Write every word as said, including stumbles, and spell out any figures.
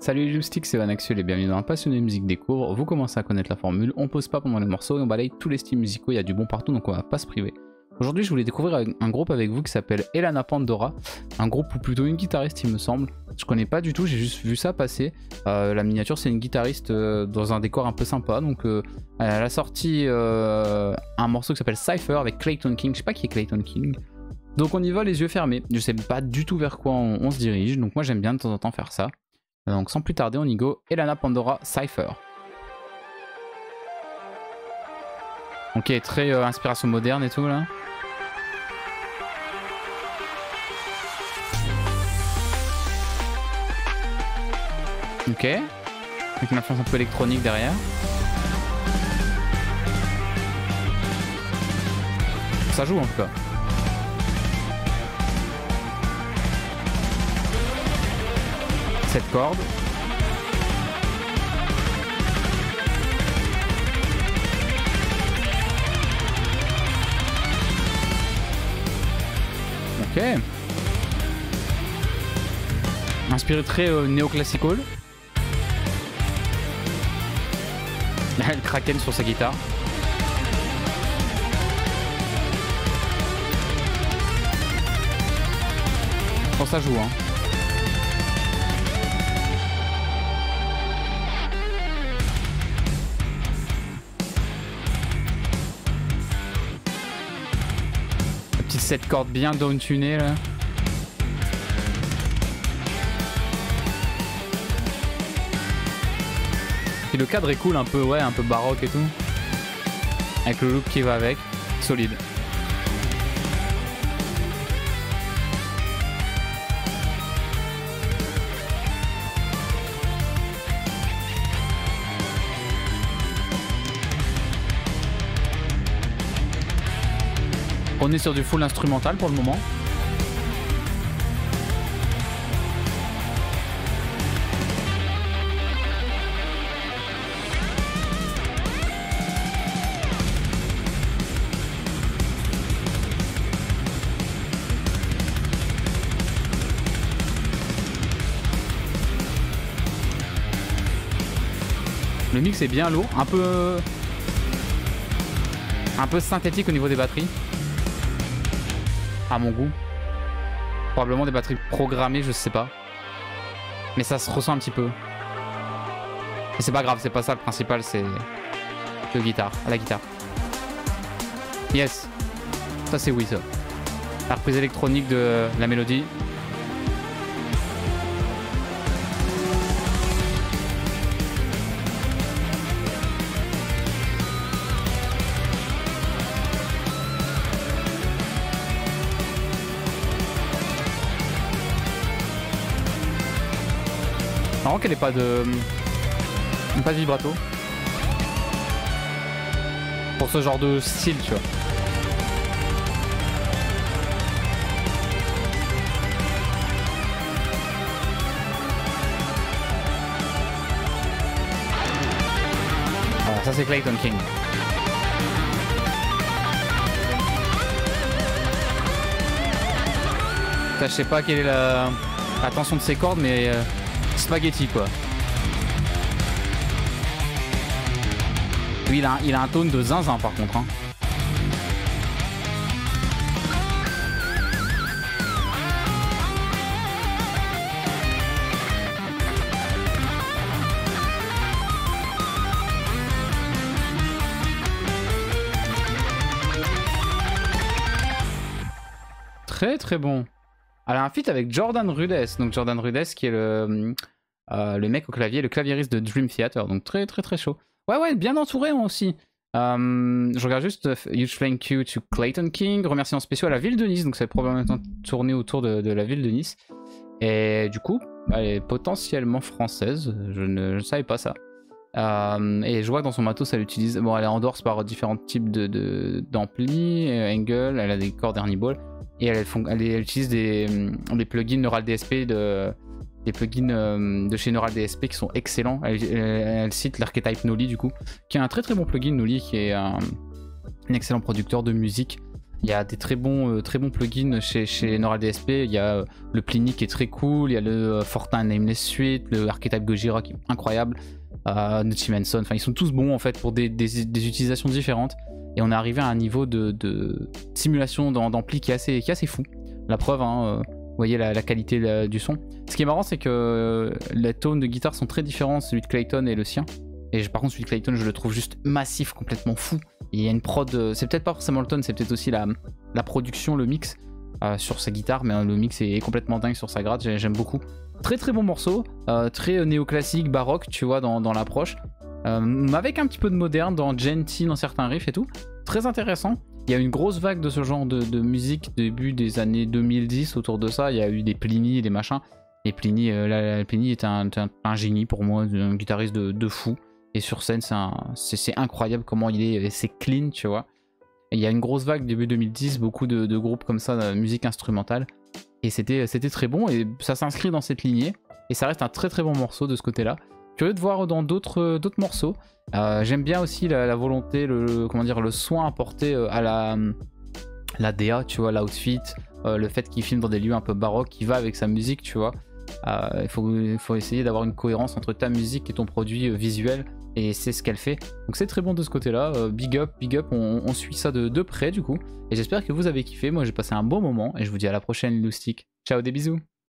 Salut les loustiques, c'est Vanaxuel et bienvenue dans un passionné musique découvre. Vous commencez à connaître la formule, on pose pas pendant les morceaux et on balaye tous les styles musicaux, il y a du bon partout donc on va pas se priver. Aujourd'hui je voulais découvrir un groupe avec vous qui s'appelle Hellana Pandora, un groupe ou plutôt une guitariste il me semble. Je connais pas du tout, j'ai juste vu ça passer. Euh, la miniature c'est une guitariste euh, dans un décor un peu sympa, donc euh, elle a sorti euh, un morceau qui s'appelle CYPHER avec Clayton King, je sais pas qui est Clayton King. Donc on y va les yeux fermés, je sais pas du tout vers quoi on, on se dirige, donc moi j'aime bien de temps en temps faire ça. Donc sans plus tarder on y go, Hellana Pandora Cypher. Ok, très euh, inspiration moderne et tout là. Ok, avec une influence un peu électronique derrière. Ça joue en tout cas. Cette corde. Ok. Inspiré très euh, néoclassical. Elle kraken sur sa guitare. Quand ça joue hein. Cette corde bien down-tunée là. Et le cadre est cool, un peu ouais, un peu baroque et tout. Avec le look qui va avec, solide. On est sur du full instrumental pour le moment. Le mix est bien lourd, un peu un peu synthétique au niveau des batteries. À mon goût, probablement des batteries programmées, je sais pas, mais ça se ressent un petit peu. Et c'est pas grave, c'est pas ça le principal, c'est le guitare, à la guitare. Yes, ça c'est oui ça. La reprise électronique de la mélodie. Marrant qu'elle n'ait pas de pas de vibrato pour ce genre de style, tu vois. Alors ça c'est Clayton King. Ça, je sais pas quelle est la, la tension de ces cordes, mais euh... spaghetti quoi. Lui il a, il a un tone de zinzin par contre hein. Très très bon. Elle a un feat avec Jordan Rudess, donc Jordan Rudess qui est le, euh, le mec au clavier, le claviériste de Dream Theater, donc très très très chaud. Ouais ouais, bien entouré moi aussi. Euh, je regarde juste uh, huge thank you to Clayton King, remerciements spéciaux à la ville de Nice, donc ça va probablement tourner autour de, de la ville de Nice. Et du coup, elle est potentiellement française, je ne, je ne savais pas ça. Euh, et je vois que dans son matos, elle utilise, bon elle est endorse par différents types de d'amplis, Engl, elle a des cordes Ernie Ball. Et elle, elle, elle utilise des, des plugins Neural D S P de, des plugins de chez Neural D S P qui sont excellents. Elle, elle, elle cite l'archétype Noli du coup, qui est un très très bon plugin. Noli qui est un, un excellent producteur de musique Il y a des très bons, euh, très bons plugins chez, chez Neural D S P. Il y a euh, le Plini qui est très cool, il y a le euh, Fortin Nameless Suite, le Archetype Gojira qui est incroyable, euh, Nutchimanson, enfin ils sont tous bons en fait pour des, des, des utilisations différentes. Et on est arrivé à un niveau de, de simulation d'ampli qui est assez, qui est assez fou. La preuve, hein, euh, vous voyez la, la qualité la, du son. Ce qui est marrant, c'est que euh, les tones de guitare sont très différents, celui de Clayton et le sien. Et je, par contre, celui de Clayton, je le trouve juste massif, complètement fou. Il y a une prod, c'est peut-être pas forcément le tone, c'est peut-être aussi la, la production, le mix euh, sur sa guitare, mais hein, le mix est complètement dingue sur sa gratte, j'aime beaucoup. Très très bon morceau, euh, très néoclassique, baroque, tu vois, dans, dans l'approche. Euh, avec un petit peu de moderne, dans Gentil, dans certains riffs et tout. Très intéressant. Il y a une grosse vague de ce genre de, de musique début des années deux mille dix, autour de ça. Il y a eu des Pliny, des machins. Et Pliny, euh, la, la Pliny est un, un, un génie pour moi, un guitariste de, de fou. Et sur scène, c'est incroyable comment il est, c'est clean, tu vois. Et il y a une grosse vague début deux mille dix, beaucoup de, de groupes comme ça, de musique instrumentale. Et c'était très bon, et ça s'inscrit dans cette lignée. Et ça reste un très très bon morceau de ce côté-là. Curieux de voir dans d'autres morceaux. Euh, J'aime bien aussi la, la volonté, le, comment dire, le soin apporté à la, la D A, tu vois, l'outfit, euh, le fait qu'il filme dans des lieux un peu baroques, qui va avec sa musique, tu vois. Euh, il faut, faut essayer d'avoir une cohérence entre ta musique et ton produit visuel. Et c'est ce qu'elle fait, donc c'est très bon de ce côté là. euh, big up, big up, on, on suit ça de, de près du coup, et j'espère que vous avez kiffé. Moi j'ai passé un bon moment et je vous dis à la prochaine, Loustic. Ciao, des bisous.